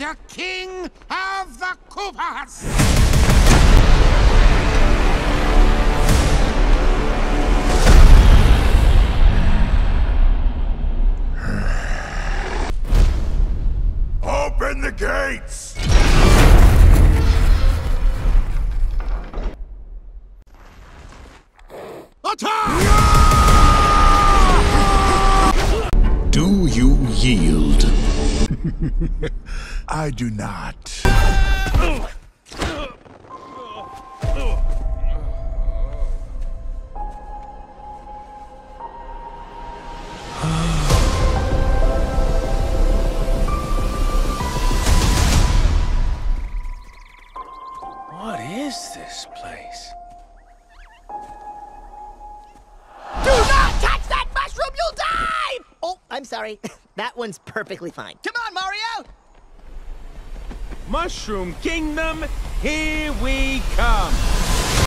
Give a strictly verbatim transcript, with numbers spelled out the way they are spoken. the King of the Koopas! Open the gates! Attack! Do you yield? I do not. What is this place? Do not touch that mushroom, you'll die! Oh, I'm sorry. That one's perfectly fine. Come on, Mario! Mushroom Kingdom, here we come!